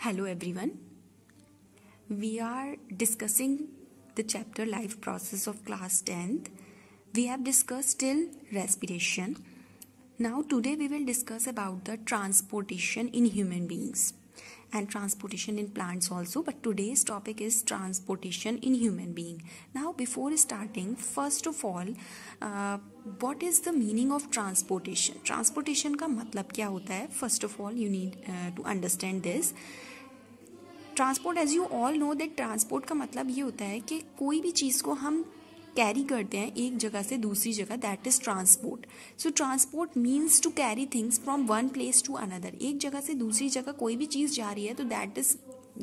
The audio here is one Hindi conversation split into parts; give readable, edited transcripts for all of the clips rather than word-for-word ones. Hello everyone, we are discussing the chapter life process of class 10th. We have discussed till respiration. Now today we will discuss about the transportation in human beings and transportation in plants also, but today's topic is transportation in human being. Now before starting, first of all, what is the meaning of transportation? Transportation का मतलब क्या होता है? First of all you need to understand this. Transport as you all know that transport का मतलब ये होता है कि कोई भी चीज़ को हम कैरी करते हैं एक जगह से दूसरी जगह, that is transport. So transport means to carry things from one place to another. एक जगह से दूसरी जगह कोई भी चीज़ जा रही है तो that is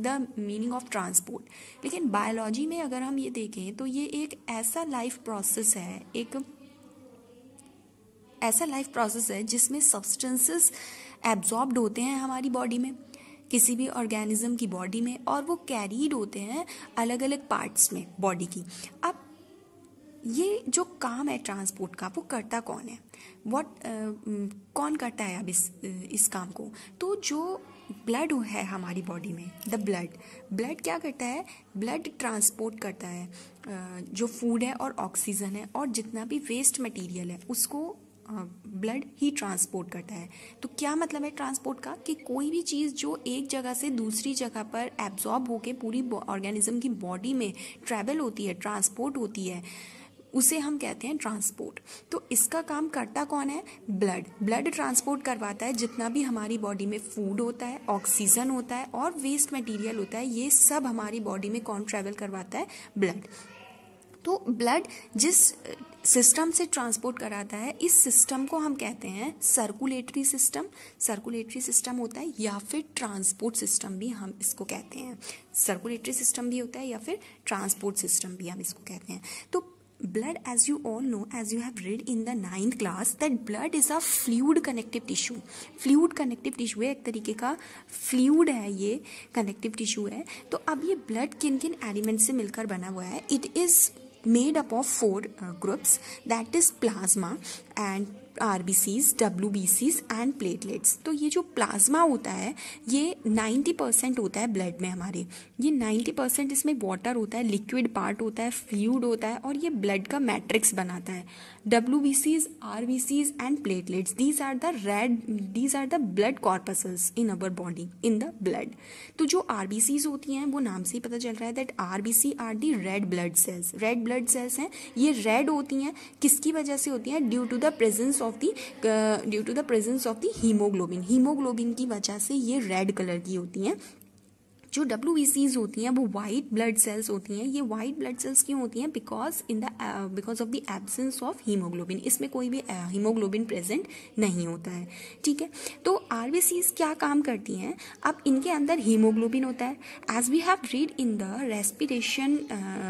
the meaning of transport. लेकिन बायोलॉजी में अगर हम ये देखें तो ये एक ऐसा लाइफ प्रोसेस है, एक ऐसा लाइफ प्रोसेस है जिसमें सब्सटेंसेस एब्जॉर्ब्ड होते हैं हमारी बॉडी में, किसी भी ऑर्गेनिज्म की बॉडी में, और वो कैरीड होते हैं अलग अलग पार्ट्स में बॉडी की. अब ये जो काम है ट्रांसपोर्ट का, वो करता कौन है? कौन करता है अब इस काम को? तो जो ब्लड है हमारी बॉडी में, द ब्लड क्या करता है? ब्लड ट्रांसपोर्ट करता है जो फूड है और ऑक्सीजन है और जितना भी वेस्ट मटेरियल है उसको ब्लड ही ट्रांसपोर्ट करता है. तो क्या मतलब है ट्रांसपोर्ट का? कि कोई भी चीज़ जो एक जगह से दूसरी जगह पर एब्जॉर्ब होके पूरी ऑर्गेनिज्म की बॉडी में ट्रैवल होती है, ट्रांसपोर्ट होती है, उसे हम कहते हैं ट्रांसपोर्ट. तो इसका काम करता कौन है? ब्लड ट्रांसपोर्ट करवाता है जितना भी हमारी बॉडी में फूड होता है, ऑक्सीजन होता है और वेस्ट मटेरियल होता है. ये सब हमारी बॉडी में कौन ट्रैवल करवाता है? ब्लड. तो ब्लड जिस सिस्टम से ट्रांसपोर्ट कराता है, इस सिस्टम को हम कहते हैं सर्कुलेटरी सिस्टम. सर्कुलेटरी सिस्टम होता है या फिर ट्रांसपोर्ट सिस्टम भी हम इसको कहते हैं. सर्कुलेटरी सिस्टम भी होता है या फिर ट्रांसपोर्ट सिस्टम भी हम इसको कहते हैं. तो blood, as you all know, as you have read in the 9th class, that blood is a fluid connective tissue. Fluid connective tissue है, एक तरीके का fluid है ये, connective tissue है. तो अब ये blood किन किन एलिमेंट से मिलकर बना हुआ है? It is made up of 4 groups, that is plasma and RBCs, WBCs and platelets. तो ये जो प्लाज्मा होता है ये 90% होता है ब्लड में हमारे. ये 90% इसमें वाटर होता है, लिक्विड पार्ट होता है, फ्लूइड होता है और ये ब्लड का मैट्रिक्स बनाता है. WBCs, RBCs and platelets, these are the blood corpuscles in our body, in the blood. तो जो RBCs होती हैं वो नाम से ही पता चल रहा है, that RBC are the red blood cells. Red blood cells हैं, ये रेड होती हैं किसकी वजह से होती हैं? Due to the presence of the haemoglobin. Haemoglobin की वजह से ये रेड कलर की होती हैं. जो WBCs होती हैं वो वाइट ब्लड सेल्स होती हैं. ये वाइट ब्लड सेल्स क्यों होती हैं? Because of the absence of haemoglobin. इसमें कोई भी हीमोग्लोबिन प्रेजेंट नहीं होता है. ठीक है, तो RBCs क्या काम करती हैं? अब इनके अंदर हीमोग्लोबिन होता है. As we have read in the respiration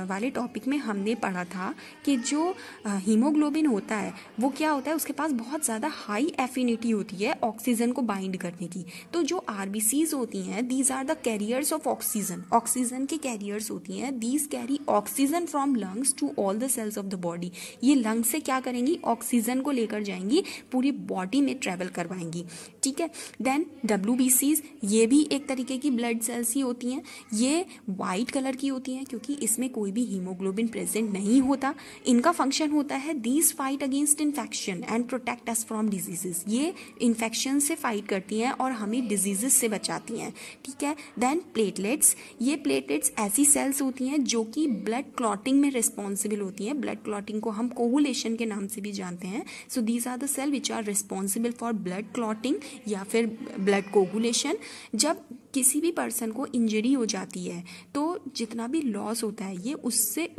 वाले टॉपिक में हमने पढ़ा था कि जो हीमोग्लोबिन होता है वो क्या होता है? उसके पास बहुत ज़्यादा हाई एफिनिटी होती है ऑक्सीजन को बाइंड करने की. तो जो RBCs होती हैं, these are the carriers of oxygen के कैरियर्स होती हैं. These carry oxygen from lungs to all the cells of the body. ये लंग्स से क्या करेंगी? ऑक्सीजन को लेकर जाएंगी, पूरी बॉडी में ट्रैवल करवाएंगी. ठीक है, देन WBCs, ये भी एक तरीके की ब्लड सेल्स ही होती हैं. ये वाइट कलर की होती हैं क्योंकि इसमें कोई भी हीमोग्लोबिन प्रेजेंट नहीं होता. इनका फंक्शन होता है these fight against infection and protect us from diseases. ये इन्फेक्शन से फाइट करती हैं और हमें डिजीजेस से बचाती हैं. ठीक है, देन प्लेटलेट्स. ये प्लेटलेट्स ऐसी सेल्स होती हैं जो कि ब्लड क्लॉटिंग में रिस्पॉन्सिबल होती हैं. ब्लड क्लॉटिंग को हम कोहुलेशन के नाम से भी जानते हैं. So these are the cell which are responsible for blood clotting या फिर ब्लड कोहुलेशन. जब किसी भी पर्सन को इंजरी हो जाती है तो जितना भी लॉस होता है ये उससे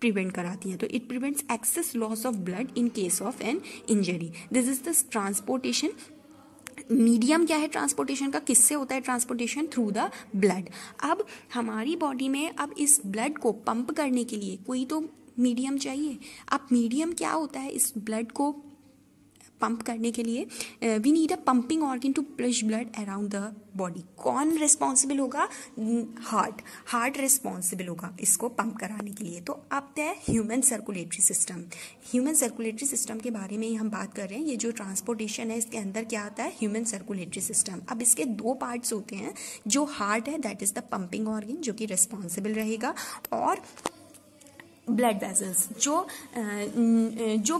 प्रिवेंट कराती हैं. तो it prevents excess loss of blood in case of an injury. This is the transportation. Medium क्या है ट्रांसपोर्टेशन का? किससे होता है ट्रांसपोर्टेशन? Through the blood. अब हमारी बॉडी में अब इस ब्लड को पंप करने के लिए कोई तो मीडियम चाहिए. अब मीडियम क्या होता है इस ब्लड को पंप करने के लिए we need a pumping organ to push blood around the body. कौन रिस्पॉन्सिबल होगा? हार्ट रिस्पॉन्सिबल होगा इसको पंप कराने के लिए. तो अब तय ह्यूमन सर्कुलेटरी सिस्टम के बारे में ही हम बात कर रहे हैं. ये जो ट्रांसपोर्टेशन है इसके अंदर क्या आता है? Human circulatory system. अब इसके दो पार्ट्स होते हैं. जो हार्ट है that is the pumping organ जो कि रिस्पॉन्सिबल रहेगा, और ब्लड वेसल्स जो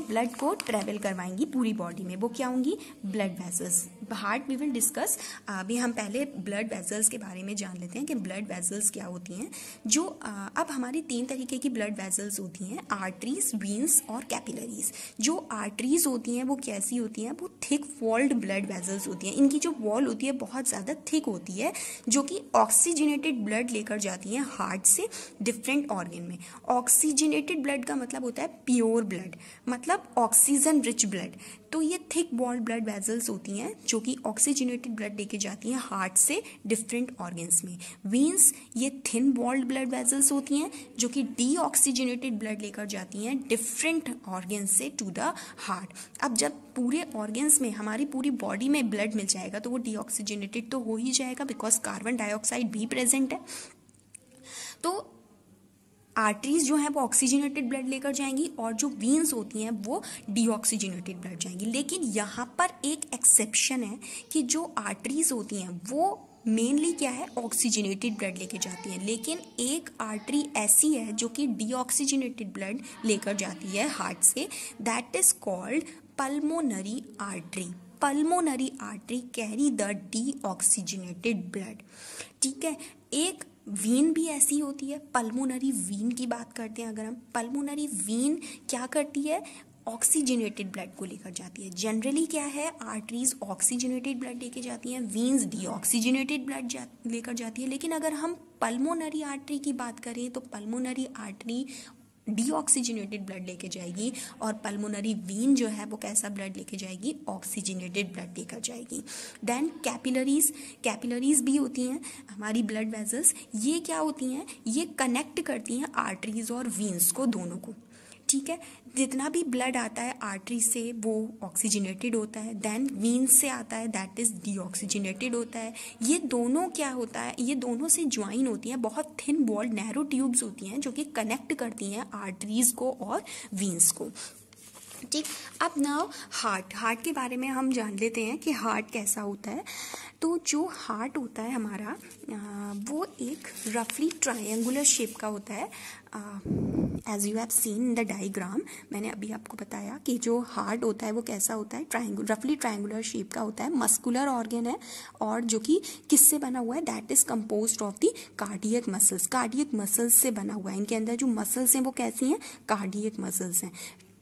ब्लड को ट्रेवल करवाएंगी पूरी बॉडी में, वो क्या होंगी? Blood vessels. Heart we will discuss. अभी हम पहले ब्लड वेसल्स के बारे में जान लेते हैं कि ब्लड वेसल्स क्या होती हैं. जो अब हमारी तीन तरीके की ब्लड वेसल्स होती हैं, आर्टरीज, वीन्स और कैपिलरीज. जो आर्टरीज होती हैं वो कैसी होती हैं? वो थिक वॉल्ड ब्लड वेसल्स होती हैं. इनकी जो वॉल होती है बहुत ज़्यादा थिक होती है, जो कि ऑक्सीजनेटेड ब्लड लेकर जाती हैं हार्ट से डिफरेंट ऑर्गन में. ऑक्सीजनेटेड ब्लड का मतलब होता है प्योर ब्लड, मतलब ऑक्सीजन रिच ब्लड. तो ये थिक वॉल्ड ब्लड वेसल्स होती हैं जो कि ऑक्सीजनेटेड ब्लड लेके जाती हैं हार्ट से डिफरेंट ऑर्गन्स में. वीन्स, ये थिन वॉल्ड ब्लड वेसल्स होती हैं जो कि डीऑक्सीजनेटेड ब्लड लेकर जाती हैं डिफरेंट ऑर्गन्स से टू द हार्ट. अब जब पूरे ऑर्गन्स में, हमारी पूरी बॉडी में ब्लड मिल जाएगा तो वो डीऑक्सीजनेटेड तो हो ही जाएगा बिकॉज कार्बन डाइऑक्साइड भी प्रेजेंट है. तो आर्टरीज जो हैं वो ऑक्सीजनेटेड ब्लड लेकर जाएंगी और जो वीन्स होती हैं वो डीऑक्सीजनेटेड ब्लड जाएंगी. लेकिन यहाँ पर एक एक्सेप्शन है कि जो आर्टरीज होती हैं वो मेनली क्या है? ऑक्सीजनेटेड ब्लड लेके जाती हैं, लेकिन एक आर्टरी ऐसी है जो कि डीऑक्सीजनेटेड ब्लड लेकर जाती है हार्ट से, that is called pulmonary artery. Pulmonary artery carry the deoxygenated blood. ठीक है. एक वीन भी ऐसी होती है. पल्मोनरी वीन की बात करते हैं अगर हम, पल्मोनरी वीन क्या करती है? ऑक्सीजनेटेड ब्लड को लेकर जाती है. जनरली क्या है, आर्टरीज ऑक्सीजनेटेड ब्लड लेके जाती हैं, वीन्स डीऑक्सीजनेटेड ब्लड लेकर जाती है. लेकिन अगर हम पल्मोनरी आर्टरी की बात करें तो पल्मोनरी आर्टरी डीऑक्सीजनेटेड ब्लड लेके जाएगी और पल्मोनरी वीन जो है वो कैसा ब्लड लेके जाएगी? ऑक्सीजनेटेड ब्लड लेकर जाएगी. देन कैपिलरीज भी होती हैं हमारी ब्लड वेसल्स. ये क्या होती हैं? ये कनेक्ट करती हैं आर्टरीज और वीन्स को, दोनों को. ठीक है. जितना भी ब्लड आता है आर्टरी से वो ऑक्सीजनेटेड होता है, देन वीन से आता है दैट इज़ डीऑक्सीजनेटेड होता है. ये दोनों क्या होता है, ये दोनों से ज्वाइन होती हैं. बहुत थिन वॉल्ड नैरो ट्यूब्स होती हैं जो कि कनेक्ट करती हैं आर्टरीज को और वीन्स को. ठीक. अब नाउ हार्ट के बारे में हम जान लेते हैं कि हार्ट कैसा होता है. तो जो हार्ट होता है हमारा वो एक रफली ट्रायंगुलर शेप का होता है. As you have seen in the diagram, मैंने अभी आपको बताया कि जो हार्ट होता है वो कैसा होता है, रफली ट्रायंगुलर शेप का होता है. मस्कुलर ऑर्गन है और जो कि किससे बना हुआ है? That is composed of the cardiac muscles. Cardiac muscles से बना हुआ है. इनके अंदर जो मसल्स हैं वो कैसी हैं? कार्डियक मसल्स हैं.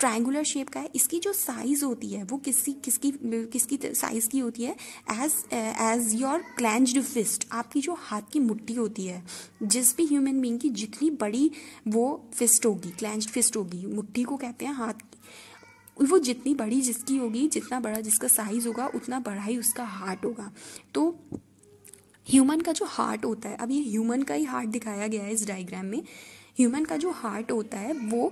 ट्रायंगुलर शेप का है. इसकी जो साइज़ होती है वो किसकी साइज़ की होती है? एज योर क्लेंज्ड फिस्ट, आपकी जो हाथ की मुट्ठी होती है. जिस भी ह्यूमन बीइंग की जितनी बड़ी वो फिस्ट होगी, क्लेंज्ड फिस्ट होगी, मुट्ठी को कहते हैं हाथ की, वो जितनी बड़ी जिसकी होगी, जितना बड़ा जिसका साइज़ होगा उतना बड़ा ही उसका हार्ट होगा. तो ह्यूमन का जो हार्ट होता है, अब ये ह्यूमन का ही हार्ट दिखाया गया है इस डायग्राम में. ह्यूमन का जो हार्ट होता है वो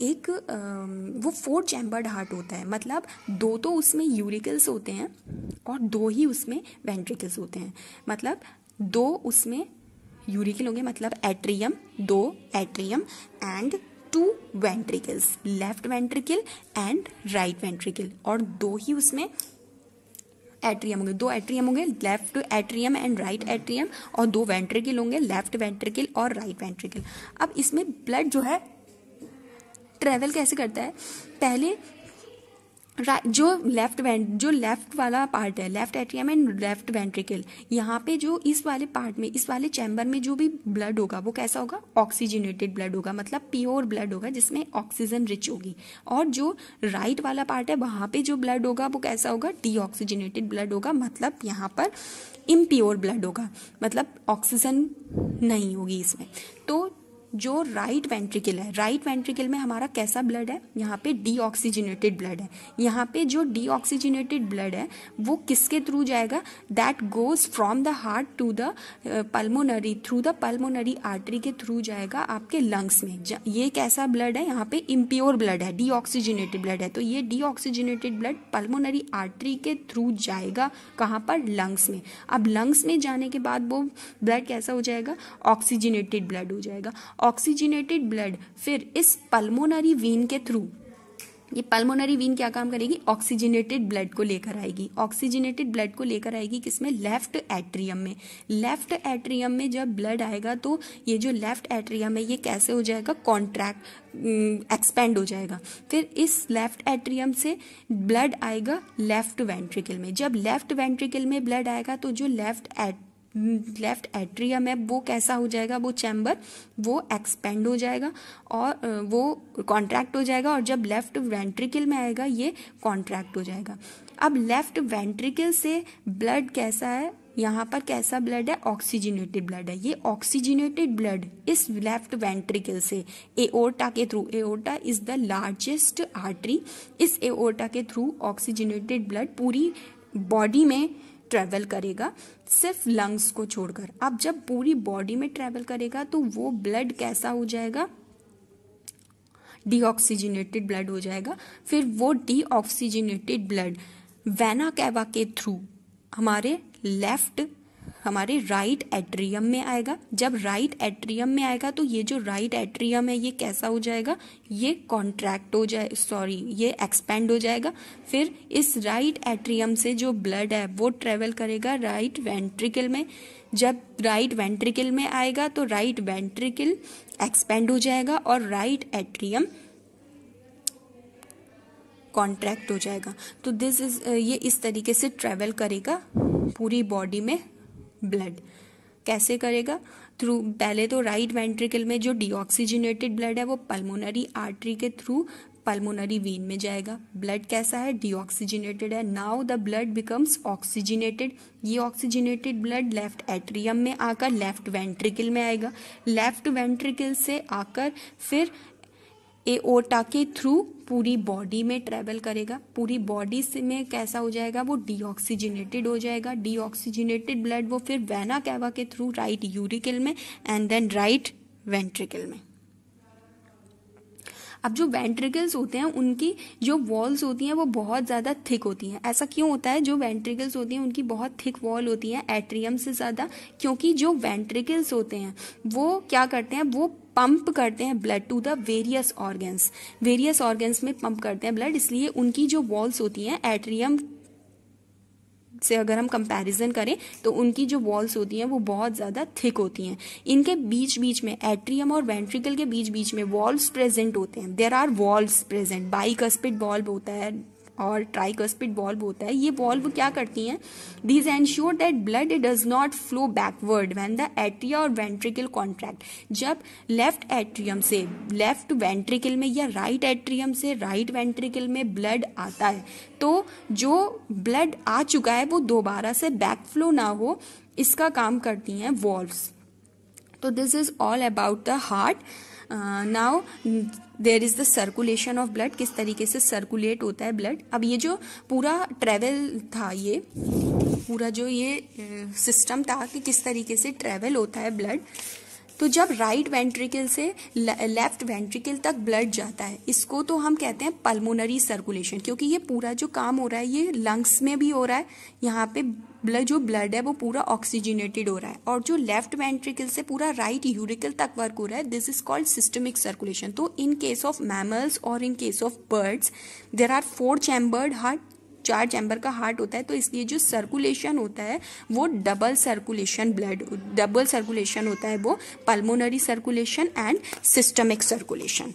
4 चैम्बर्ड हार्ट होता है. मतलब 2 तो उसमें यूरिकल्स होते हैं और 2 ही उसमें वेंट्रिकल्स होते हैं. मतलब 2 उसमें यूरिकल होंगे, मतलब atrium, 2 atrium and 2 ventricles, left ventricle and right ventricle. और 2 ही उसमें एट्रियम होंगे, 2 एट्रियम होंगे, left atrium and right atrium, और 2 वेंट्रिकल होंगे, लेफ्ट वेंट्रिकल और राइट वेंट्रिकल. अब इसमें ब्लड जो है ट्रेवल कैसे करता है? पहले जो लेफ्ट वाला पार्ट है, left atrium and left ventricle, यहाँ पे जो इस वाले पार्ट में, इस वाले चैम्बर में जो भी ब्लड होगा वो कैसा होगा? ऑक्सीजनेटेड ब्लड होगा, मतलब प्योर ब्लड होगा जिसमें ऑक्सीजन रिच होगी. और जो राइट वाला पार्ट है वहाँ पे जो ब्लड होगा वो कैसा होगा? डीऑक्सीजनेटेड ब्लड होगा, मतलब यहाँ पर इम्प्योर ब्लड होगा, मतलब ऑक्सीजन नहीं होगी इसमें. तो जो राइट वेंट्रिकल है, राइट वेंट्रिकल में हमारा कैसा ब्लड है, यहाँ पे डीऑक्सीजनेटेड ब्लड है। यहाँ पे जो डीऑक्सीजनेटेड ब्लड है वो किसके थ्रू जाएगा, that goes from the heart to the pulmonary, through the pulmonary artery के थ्रू जाएगा आपके लंग्स में। ये कैसा ब्लड है, यहाँ पे इम्प्योर ब्लड है, डीऑक्सीजनेटेड ब्लड है, तो ये डीऑक्सीजनेटेड ब्लड पल्मोनरी आर्टरी के थ्रू जाएगा कहाँ पर, लंग्स में। अब लंग्स में जाने के बाद वो ब्लड कैसा हो जाएगा, ऑक्सीजनेटेड ब्लड हो जाएगा। ऑक्सीजनेटेड ब्लड फिर इस पल्मोनरी वेन के थ्रू, ये पल्मोनरी वेन क्या काम करेगी, ऑक्सीजनेटेड ब्लड को लेकर आएगी। ऑक्सीजनेटेड ब्लड को लेकर आएगी किसमें, लेफ्ट एट्रियम में। लेफ्ट एट्रियम में जब ब्लड आएगा तो ये जो लेफ्ट एट्रियम है ये कैसे हो जाएगा, कॉन्ट्रैक्ट, एक्सपेंड हो जाएगा। फिर इस लेफ्ट एट्रियम से ब्लड आएगा लेफ्ट वेंट्रिकल में। जब लेफ्ट वेंट्रिकल में ब्लड आएगा तो जो लेफ्ट एट्रियम है वो कैसा हो जाएगा, वो चैम्बर वो एक्सपेंड हो जाएगा और वो कॉन्ट्रैक्ट हो जाएगा, और जब लेफ्ट वेंट्रिकल में आएगा ये कॉन्ट्रैक्ट हो जाएगा। अब लेफ्ट वेंट्रिकल से ब्लड कैसा है, यहाँ पर कैसा ब्लड है, ऑक्सीजनेटेड ब्लड है। ये ऑक्सीजनेटेड ब्लड इस लेफ्ट वेंट्रिकल से एओर्टा के through, aorta is the largest artery, इस एओर्टा के थ्रू ऑक्सीजनेटेड ब्लड पूरी बॉडी में ट्रैवल करेगा, सिर्फ लंग्स को छोड़कर। अब जब पूरी बॉडी में ट्रैवल करेगा तो वो ब्लड कैसा हो जाएगा, डीऑक्सीजनेटेड ब्लड हो जाएगा। फिर वो डीऑक्सीजनेटेड ब्लड वेना कैवा के थ्रू हमारे राइट एट्रियम में आएगा। जब राइट एट्रियम में आएगा तो ये जो राइट एट्रियम है ये कैसा हो जाएगा, ये कॉन्ट्रैक्ट हो जाए, सॉरी ये एक्सपेंड हो जाएगा। फिर इस राइट एट्रियम से जो ब्लड है वो ट्रेवल करेगा राइट वेंट्रिकल में। जब राइट वेंट्रिकल में आएगा तो राइट वेंट्रिकल एक्सपेंड हो जाएगा और राइट एट्रियम कॉन्ट्रैक्ट हो जाएगा। तो ये इस तरीके से ट्रेवल करेगा पूरी बॉडी में ब्लड। कैसे करेगा, थ्रू, पहले तो राइट वेंट्रिकल में जो डीऑक्सीजनेटेड ब्लड है वो पल्मोनरी आर्टरी के थ्रू पल्मोनरी वेन में जाएगा। ब्लड कैसा है, डीऑक्सीजनेटेड है। Now the blood becomes oxygenated. ये ऑक्सीजनेटेड ब्लड लेफ्ट एट्रियम में आकर लेफ्ट वेंट्रिकल में आएगा। लेफ्ट वेंट्रिकल से आकर फिर एओर्टा के थ्रू पूरी बॉडी में ट्रैवल करेगा। पूरी बॉडी से में कैसा हो जाएगा, वो डीऑक्सीजनेटेड हो जाएगा। डीऑक्सीजनेटेड ब्लड वो फिर वेना कैवा के थ्रू राइट यूरिकल में एंड देन राइट वेंट्रिकल में। अब जो वेंट्रिकल्स होते हैं उनकी जो वॉल्स होती हैं वो बहुत ज़्यादा थिक होती हैं। ऐसा क्यों होता है, जो वेंट्रिकल्स होती हैं उनकी बहुत थिक वॉल होती है एट्रियम से ज़्यादा, क्योंकि जो वेंट्रिकल्स होते हैं वो क्या करते हैं, वो पंप करते हैं blood to the various organs, various organs में पंप करते हैं ब्लड, इसलिए उनकी जो वॉल्स होती हैं एट्रियम से अगर हम कंपैरिजन करें तो उनकी जो वॉल्स होती हैं वो बहुत ज़्यादा थिक होती हैं। इनके बीच बीच में, एट्रियम और वेंट्रिकल के बीच बीच में वॉल्स प्रेजेंट होते हैं। There are valves present, bicuspid valve होता है और ट्राइकस्पिड वॉल्व होता है। ये वॉल्व क्या करती हैं, these ensure that blood does not flow backward when the atria और वेंट्रिकल कॉन्ट्रैक्ट। जब लेफ्ट एट्रियम से लेफ्ट वेंट्रिकल में या राइट एट्रियम से राइट वेंट्रिकल में ब्लड आता है तो जो ब्लड आ चुका है वो दोबारा से बैक फ्लो ना हो, इसका काम करती हैं वॉल्व्स। तो this is all about the heart. Now there is the circulation of blood, किस तरीके से सर्कुलेट होता है ब्लड। अब ये जो पूरा ट्रैवल था, ये पूरा जो ये सिस्टम था कि किस तरीके से ट्रैवल होता है ब्लड, तो जब राइट वेंट्रिकल से लेफ्ट वेंट्रिकल तक ब्लड जाता है, इसको तो हम कहते हैं पल्मोनरी सर्कुलेशन, क्योंकि ये पूरा जो काम हो रहा है ये लंग्स में भी हो रहा है। यहाँ पे ब्लड है वो पूरा ऑक्सीजनेटेड हो रहा है, और जो लेफ्ट वेंट्रिकल से पूरा राइट यूरिकल तक वर्क हो रहा है, this is called systemic circulation. तो इन केस ऑफ मैमल्स और in case of birds there are 4 chamber का हार्ट होता है, तो इसलिए जो सर्कुलेशन होता है वो डबल सर्कुलेशन होता है, वो pulmonary circulation and systemic circulation.